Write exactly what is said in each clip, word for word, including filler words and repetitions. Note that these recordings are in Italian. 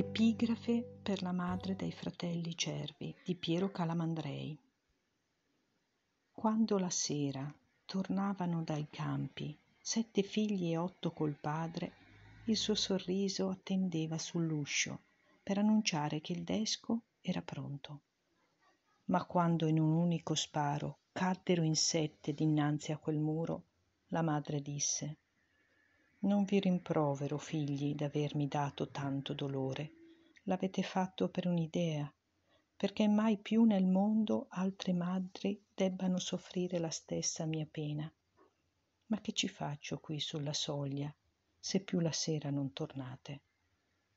Epigrafe per la madre dei fratelli Cervi di Piero Calamandrei. Quando la sera tornavano dai campi, sette figli e otto col padre, il suo sorriso attendeva sull'uscio per annunciare che il desco era pronto. Ma quando in un unico sparo caddero in sette dinanzi a quel muro, la madre disse: «Non vi rimprovero, figli, d'avermi dato tanto dolore. L'avete fatto per un'idea, perché mai più nel mondo altre madri debbano soffrire la stessa mia pena. Ma che ci faccio qui sulla soglia, se più la sera non tornate?»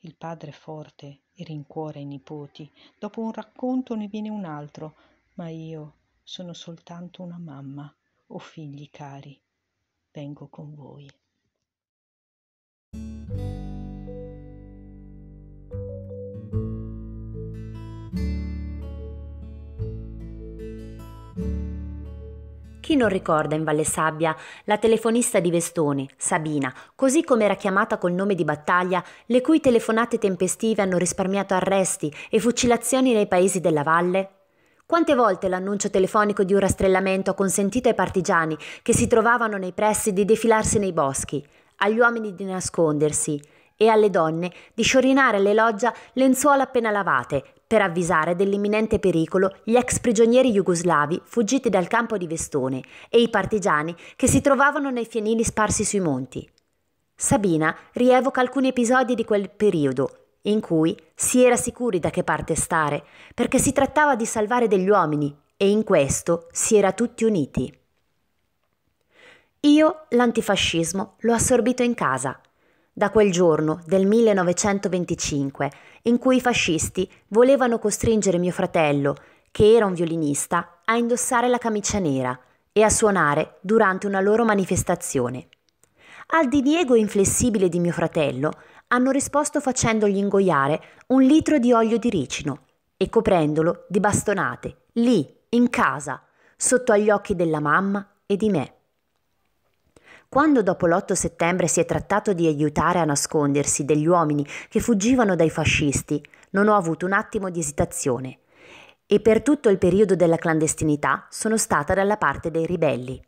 Il padre forte e rincuora i nipoti. Dopo un racconto ne viene un altro, ma io sono soltanto una mamma. O figli cari, vengo con voi. Chi non ricorda in Valle Sabbia la telefonista di Vestone, Sabina, così come era chiamata col nome di battaglia, le cui telefonate tempestive hanno risparmiato arresti e fucilazioni nei paesi della valle? Quante volte l'annuncio telefonico di un rastrellamento ha consentito ai partigiani che si trovavano nei pressi di defilarsi nei boschi, agli uomini di nascondersi e alle donne di sciorinare alle loggia lenzuola appena lavate, per avvisare dell'imminente pericolo gli ex prigionieri jugoslavi fuggiti dal campo di Vestone e i partigiani che si trovavano nei fienili sparsi sui monti. Sabina rievoca alcuni episodi di quel periodo in cui si era sicuri da che parte stare, perché si trattava di salvare degli uomini e in questo si era tutti uniti. Io l'antifascismo l'ho assorbito in casa. Da quel giorno del millenovecentoventicinque, in cui i fascisti volevano costringere mio fratello, che era un violinista, a indossare la camicia nera e a suonare durante una loro manifestazione. Al diniego inflessibile di mio fratello hanno risposto facendogli ingoiare un litro di olio di ricino e coprendolo di bastonate, lì, in casa, sotto agli occhi della mamma e di me. Quando dopo l'otto settembre si è trattato di aiutare a nascondersi degli uomini che fuggivano dai fascisti, non ho avuto un attimo di esitazione e per tutto il periodo della clandestinità sono stata dalla parte dei ribelli.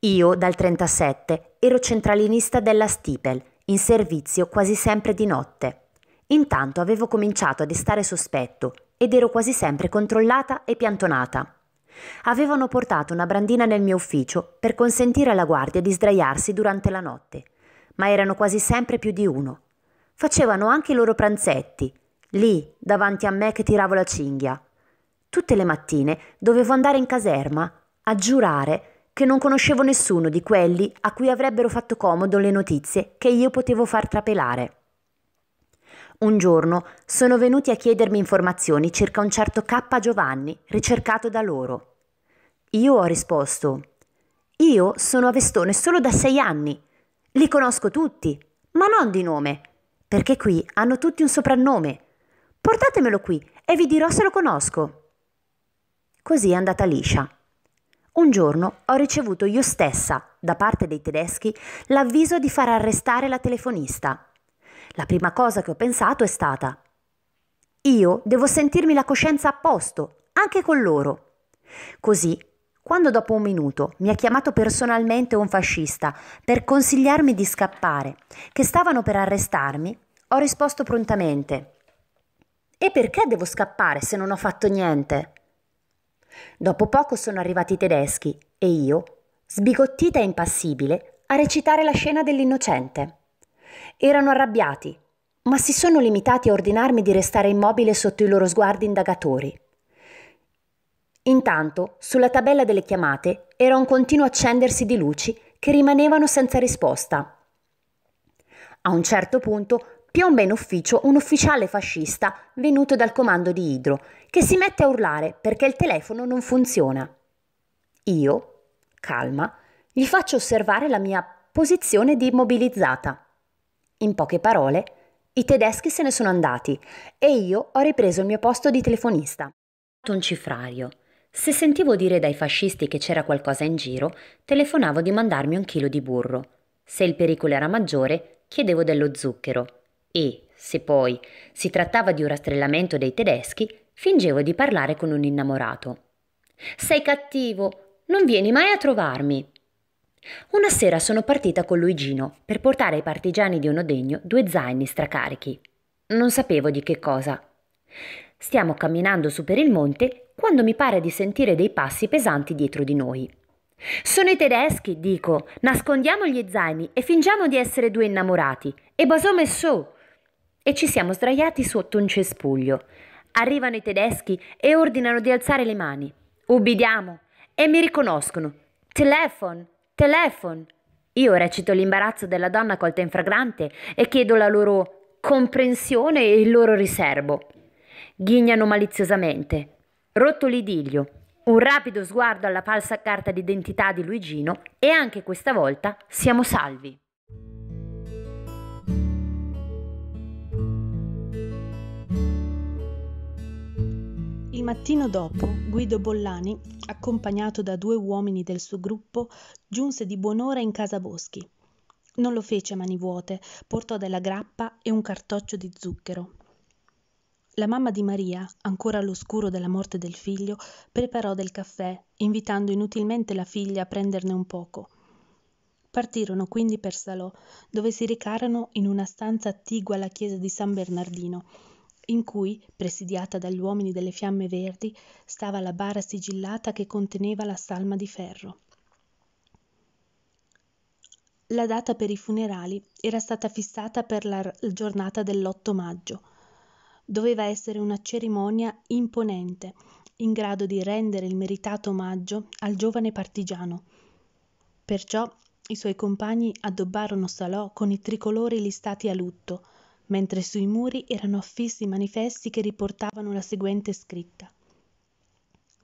Io dal trentasette ero centralinista della Stipel, in servizio quasi sempre di notte. Intanto avevo cominciato a destare sospetto ed ero quasi sempre controllata e piantonata. Avevano portato una brandina nel mio ufficio per consentire alla guardia di sdraiarsi durante la notte, ma erano quasi sempre più di uno. Facevano anche i loro pranzetti, lì davanti a me che tiravo la cinghia. Tutte le mattine dovevo andare in caserma a giurare che non conoscevo nessuno di quelli a cui avrebbero fatto comodo le notizie che io potevo far trapelare. Un giorno sono venuti a chiedermi informazioni circa un certo K. Giovanni, ricercato da loro. Io ho risposto: «Io sono a Vestone solo da sei anni. Li conosco tutti, ma non di nome, perché qui hanno tutti un soprannome. Portatemelo qui e vi dirò se lo conosco». Così è andata liscia. Un giorno ho ricevuto io stessa, da parte dei tedeschi, l'avviso di far arrestare la telefonista. La prima cosa che ho pensato è stata: io devo sentirmi la coscienza a posto, anche con loro. Così, quando dopo un minuto mi ha chiamato personalmente un fascista per consigliarmi di scappare, che stavano per arrestarmi, ho risposto prontamente: «E perché devo scappare se non ho fatto niente?» Dopo poco sono arrivati i tedeschi e io, sbigottita e impassibile, a recitare la scena dell'innocente. Erano arrabbiati, ma si sono limitati a ordinarmi di restare immobile sotto i loro sguardi indagatori. Intanto, sulla tabella delle chiamate era un continuo accendersi di luci che rimanevano senza risposta. A un certo punto piomba in ufficio un ufficiale fascista venuto dal comando di Idro, che si mette a urlare perché il telefono non funziona. Io, calma, gli faccio osservare la mia posizione di immobilizzata. In poche parole, i tedeschi se ne sono andati e io ho ripreso il mio posto di telefonista. Un cifrario. Se sentivo dire dai fascisti che c'era qualcosa in giro, telefonavo di mandarmi un chilo di burro. Se il pericolo era maggiore, chiedevo dello zucchero e, Se poi si trattava di un rastrellamento dei tedeschi, fingevo di parlare con un innamorato. «Sei cattivo, non vieni mai a trovarmi!» Una sera sono partita con Luigino per portare ai partigiani di Onodegno due zaini stracarichi. Non sapevo di che cosa. Stiamo camminando su per il monte quando mi pare di sentire dei passi pesanti dietro di noi. «Sono i tedeschi», dico, «nascondiamo gli zaini e fingiamo di essere due innamorati. E basome so!» E ci siamo sdraiati sotto un cespuglio. Arrivano i tedeschi e ordinano di alzare le mani. Ubbidiamo. E mi riconoscono. «Telefon! Telefon!» Io recito l'imbarazzo della donna colta in fragrante e chiedo la loro comprensione e il loro riserbo. Ghignano maliziosamente. Rotto l'idillio. Un rapido sguardo alla falsa carta d'identità di Luigino e anche questa volta siamo salvi. Il mattino dopo, Guido Bollani, accompagnato da due uomini del suo gruppo, giunse di buon'ora in casa Boschi. Non lo fece a mani vuote, portò della grappa e un cartoccio di zucchero. La mamma di Maria, ancora all'oscuro della morte del figlio, preparò del caffè, invitando inutilmente la figlia a prenderne un poco. Partirono quindi per Salò, dove si recarono in una stanza attigua alla chiesa di San Bernardino, in cui, presidiata dagli uomini delle Fiamme Verdi, stava la bara sigillata che conteneva la salma di Ferro. La data per i funerali era stata fissata per la giornata dell'otto maggio. Doveva essere una cerimonia imponente, in grado di rendere il meritato omaggio al giovane partigiano. Perciò i suoi compagni addobbarono Salò con i tricolori listati a lutto, mentre sui muri erano affissi manifesti che riportavano la seguente scritta.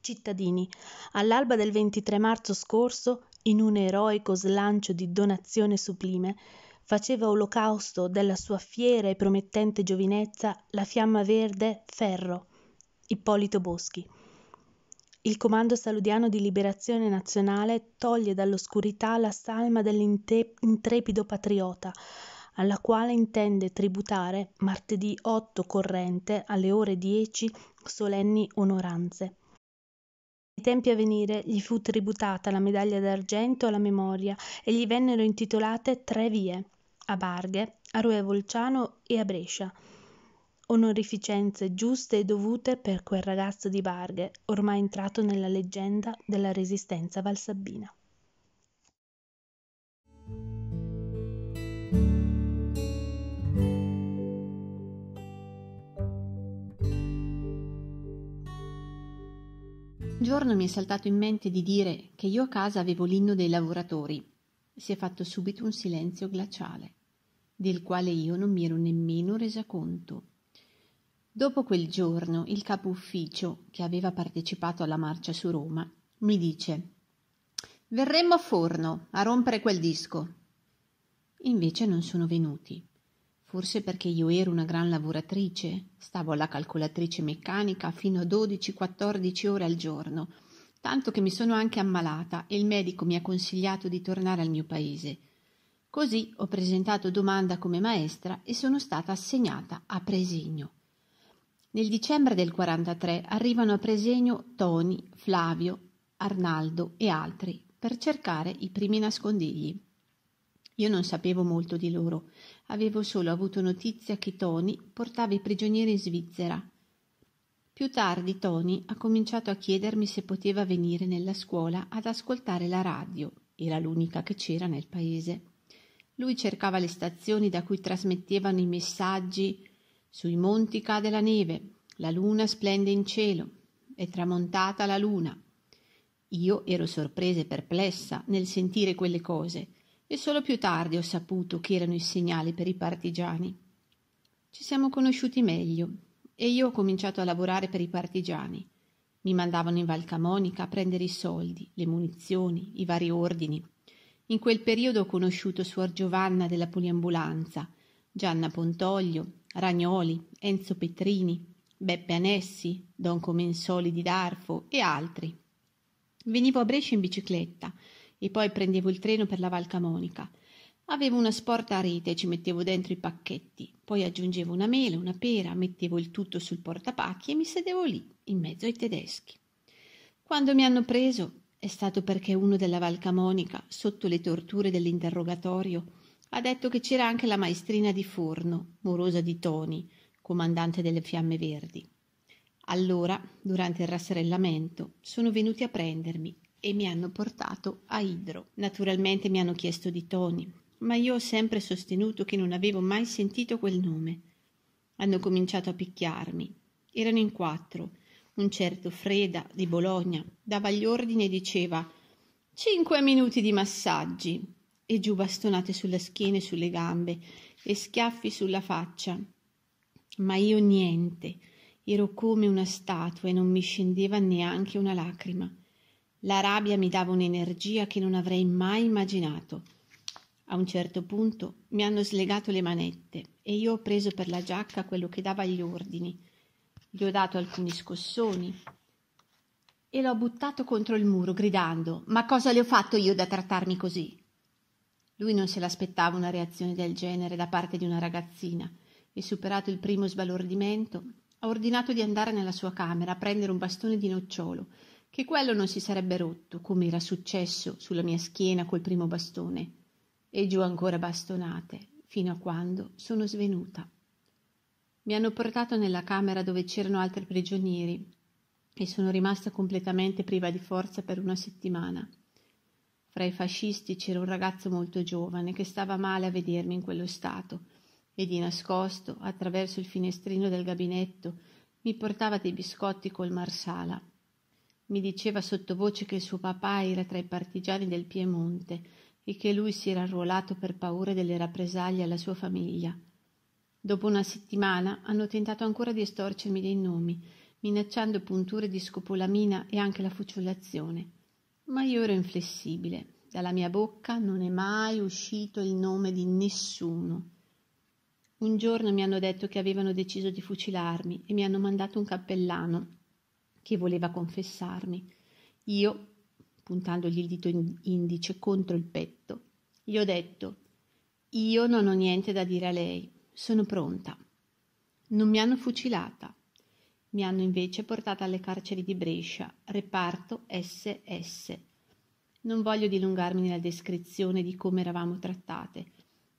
«Cittadini, all'alba del ventitré marzo scorso, in un eroico slancio di donazione sublime, faceva olocausto della sua fiera e promettente giovinezza la Fiamma Verde Ferro, Ippolito Boschi. Il Comando Saludiano di Liberazione Nazionale toglie dall'oscurità la salma dell'intrepido patriota, alla quale intende tributare martedì otto corrente alle ore dieci solenni onoranze. Nei tempi a venire gli fu tributata la medaglia d'argento alla memoria e gli vennero intitolate tre vie, a Barghe, a Rue Volciano e a Brescia. Onorificenze giuste e dovute per quel ragazzo di Barghe, ormai entrato nella leggenda della resistenza valsabbina». Un giorno mi è saltato in mente di dire che io a casa avevo l'inno dei lavoratori. Si è fatto subito un silenzio glaciale, del quale io non mi ero nemmeno resa conto. Dopo quel giorno il capo ufficio, che aveva partecipato alla marcia su Roma, mi dice: «Verremmo a Forno a rompere quel disco». Invece non sono venuti. Forse perché io ero una gran lavoratrice, stavo alla calcolatrice meccanica fino a dodici quattordici ore al giorno, tanto che mi sono anche ammalata e il medico mi ha consigliato di tornare al mio paese. Così ho presentato domanda come maestra e sono stata assegnata a Presegno. Nel dicembre del quarantatré arrivano a Presegno Toni, Flavio, Arnaldo e altri per cercare i primi nascondigli. Io non sapevo molto di loro, avevo solo avuto notizia che Toni portava i prigionieri in Svizzera. Più tardi Toni ha cominciato a chiedermi se poteva venire nella scuola ad ascoltare la radio, era l'unica che c'era nel paese. Lui cercava le stazioni da cui trasmettevano i messaggi «Sui monti cade la neve, la luna splende in cielo, è tramontata la luna». Io ero sorpresa e perplessa nel sentire quelle cose, e solo più tardi ho saputo che erano i segnali per i partigiani. Ci siamo conosciuti meglio e io ho cominciato a lavorare per i partigiani. Mi mandavano in Valcamonica a prendere i soldi, le munizioni, i vari ordini. In quel periodo ho conosciuto Suor Giovanna della Poliambulanza, Gianna Pontoglio, Ragnoli, Enzo Petrini, Beppe Anessi, Don Comensoli di Darfo e altri. Venivo a Brescia in bicicletta e poi prendevo il treno per la Valcamonica. Avevo una sporta a rete e ci mettevo dentro i pacchetti, poi aggiungevo una mela, una pera, mettevo il tutto sul portapacchi e mi sedevo lì, in mezzo ai tedeschi. Quando mi hanno preso è stato perché uno della Valcamonica, sotto le torture dell'interrogatorio, ha detto che c'era anche la maestrina di Forno, morosa di Toni, comandante delle Fiamme Verdi. Allora, durante il rastrellamento, sono venuti a prendermi e mi hanno portato a Idro. Naturalmente mi hanno chiesto di Toni, ma io ho sempre sostenuto che non avevo mai sentito quel nome. Hanno cominciato a picchiarmi. Erano in quattro. Un certo Freda di Bologna dava gli ordini e diceva «Cinque minuti di massaggi» e giù bastonate sulla schiena e sulle gambe e schiaffi sulla faccia. Ma io niente, ero come una statua e non mi scendeva neanche una lacrima. La rabbia mi dava un'energia che non avrei mai immaginato. A un certo punto mi hanno slegato le manette e io ho preso per la giacca quello che dava gli ordini. Gli ho dato alcuni scossoni e l'ho buttato contro il muro gridando «Ma cosa le ho fatto io da trattarmi così?» Lui non se l'aspettava una reazione del genere da parte di una ragazzina e, superato il primo sbalordimento, ha ordinato di andare nella sua camera a prendere un bastone di nocciolo, che quello non si sarebbe rotto, come era successo sulla mia schiena col primo bastone, e giù ancora bastonate, fino a quando sono svenuta. Mi hanno portato nella camera dove c'erano altri prigionieri e sono rimasta completamente priva di forza per una settimana. Fra i fascisti c'era un ragazzo molto giovane che stava male a vedermi in quello stato e di nascosto, attraverso il finestrino del gabinetto, mi portava dei biscotti col marsala. Mi diceva sottovoce che suo papà era tra i partigiani del Piemonte e che lui si era arruolato per paura delle rappresaglie alla sua famiglia. Dopo una settimana hanno tentato ancora di estorcermi dei nomi, minacciando punture di scopolamina e anche la fucilazione. Ma io ero inflessibile. Dalla mia bocca non è mai uscito il nome di nessuno. Un giorno mi hanno detto che avevano deciso di fucilarmi e mi hanno mandato un cappellano che voleva confessarmi. Io, puntandogli il dito indice contro il petto, gli ho detto «Io non ho niente da dire a lei». Sono pronta. Non mi hanno fucilata. Mi hanno invece portata alle carceri di Brescia, reparto esse esse. Non voglio dilungarmi nella descrizione di come eravamo trattate,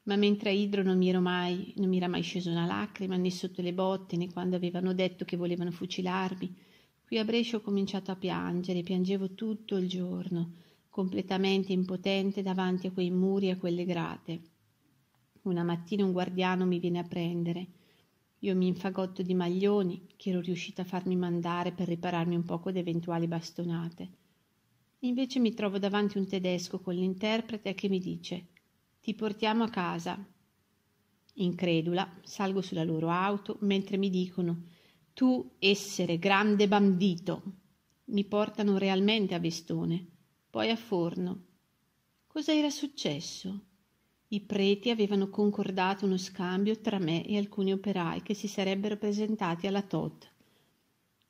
ma mentre a Idro non mi, ero mai, non mi era mai scesa una lacrima, né sotto le botte, né quando avevano detto che volevano fucilarmi, qui a Brescia ho cominciato a piangere, piangevo tutto il giorno, completamente impotente davanti a quei muri e a quelle grate. Una mattina un guardiano mi viene a prendere. Io mi infagotto di maglioni che ero riuscita a farmi mandare per ripararmi un poco da eventuali bastonate. Invece mi trovo davanti un tedesco con l'interprete che mi dice «Ti portiamo a casa». Incredula, salgo sulla loro auto mentre mi dicono «Tu essere grande bandito». Mi portano realmente a Vestone, poi a Forno. Cosa era successo? I preti avevano concordato uno scambio tra me e alcuni operai che si sarebbero presentati alla T O D.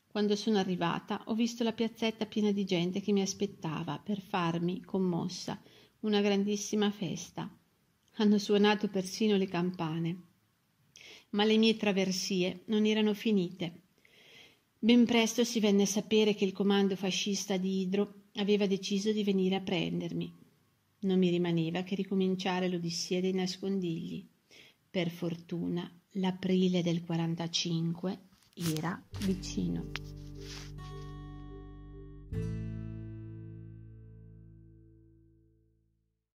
Quando sono arrivata ho visto la piazzetta piena di gente che mi aspettava per farmi, commossa, una grandissima festa. Hanno suonato persino le campane. Ma le mie traversie non erano finite. Ben presto si venne a sapere che il comando fascista di Idro aveva deciso di venire a prendermi. Non mi rimaneva che ricominciare l'odissia dei nascondigli. Per fortuna l'aprile del quarantacinque era vicino.